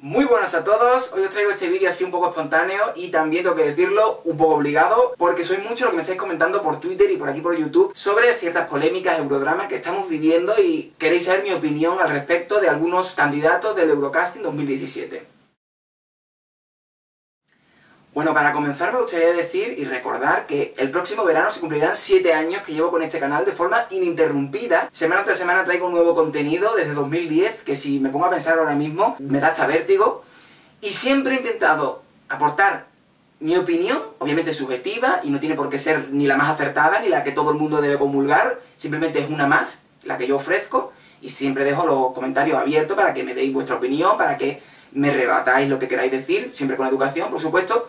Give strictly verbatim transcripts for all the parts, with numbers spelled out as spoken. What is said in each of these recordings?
Muy buenas a todos, hoy os traigo este vídeo así un poco espontáneo y también tengo que decirlo un poco obligado porque soy mucho lo que me estáis comentando por Twitter y por aquí por YouTube sobre ciertas polémicas eurodramas que estamos viviendo y queréis saber mi opinión al respecto de algunos candidatos del Eurocasting dos mil diecisiete. Bueno, para comenzar me gustaría decir y recordar que el próximo verano se cumplirán siete años que llevo con este canal de forma ininterrumpida. Semana tras semana traigo un nuevo contenido desde dos mil diez, que si me pongo a pensar ahora mismo me da hasta vértigo. Y siempre he intentado aportar mi opinión, obviamente subjetiva, y no tiene por qué ser ni la más acertada ni la que todo el mundo debe comulgar, simplemente es una más, la que yo ofrezco, y siempre dejo los comentarios abiertos para que me deis vuestra opinión, para que me rebatáis lo que queráis decir, siempre con educación, por supuesto,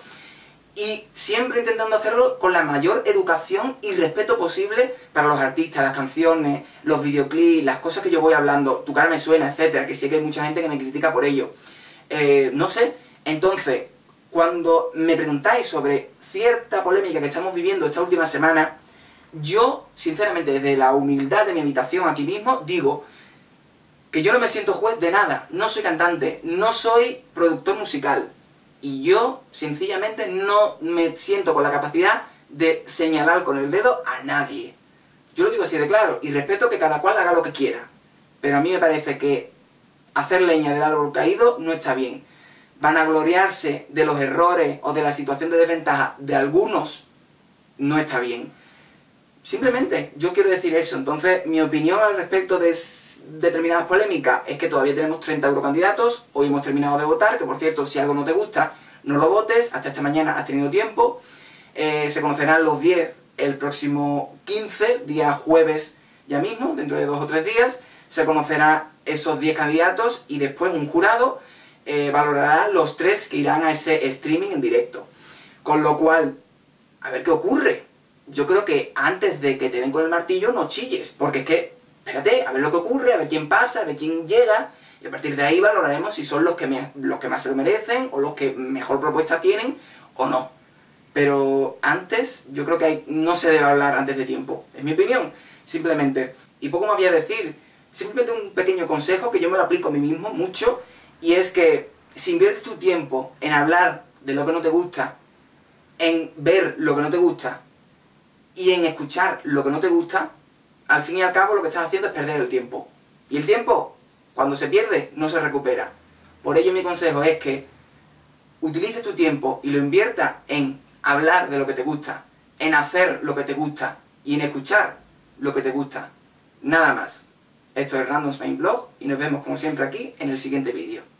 y siempre intentando hacerlo con la mayor educación y respeto posible para los artistas, las canciones, los videoclips, las cosas que yo voy hablando, tu cara me suena, etcétera, que sé que hay mucha gente que me critica por ello. Eh, no sé, entonces, cuando me preguntáis sobre cierta polémica que estamos viviendo esta última semana, yo, sinceramente, desde la humildad de mi habitación aquí mismo, digo que yo no me siento juez de nada, no soy cantante, no soy productor musical. Y yo, sencillamente, no me siento con la capacidad de señalar con el dedo a nadie. Yo lo digo así de claro, y respeto que cada cual haga lo que quiera. Pero a mí me parece que hacer leña del árbol caído no está bien. Vanagloriarse de los errores o de la situación de desventaja de algunos no está bien. Simplemente, yo quiero decir eso. Entonces, mi opinión al respecto de determinadas polémicas es que todavía tenemos treinta eurocandidatos, hoy hemos terminado de votar, que por cierto, si algo no te gusta, no lo votes, hasta esta mañana has tenido tiempo. Eh, se conocerán los diez el próximo quince, día jueves ya mismo, dentro de dos o tres días, se conocerá esos diez candidatos y después un jurado eh, valorará los tres que irán a ese streaming en directo. Con lo cual, a ver qué ocurre. Yo creo que antes de que te den con el martillo no chilles, porque es que, espérate, a ver lo que ocurre, a ver quién pasa, a ver quién llega, y a partir de ahí valoraremos si son los que, me, los que más se lo merecen, o los que mejor propuesta tienen, o no. Pero antes, yo creo que hay, no se debe hablar antes de tiempo, es mi opinión, simplemente. Y poco más voy a decir, simplemente un pequeño consejo que yo me lo aplico a mí mismo mucho, y es que si inviertes tu tiempo en hablar de lo que no te gusta, en ver lo que no te gusta, y en escuchar lo que no te gusta, al fin y al cabo lo que estás haciendo es perder el tiempo. Y el tiempo, cuando se pierde, no se recupera. Por ello mi consejo es que utilices tu tiempo y lo inviertas en hablar de lo que te gusta, en hacer lo que te gusta y en escuchar lo que te gusta. Nada más. Esto es RandomSpainVlog y nos vemos como siempre aquí en el siguiente vídeo.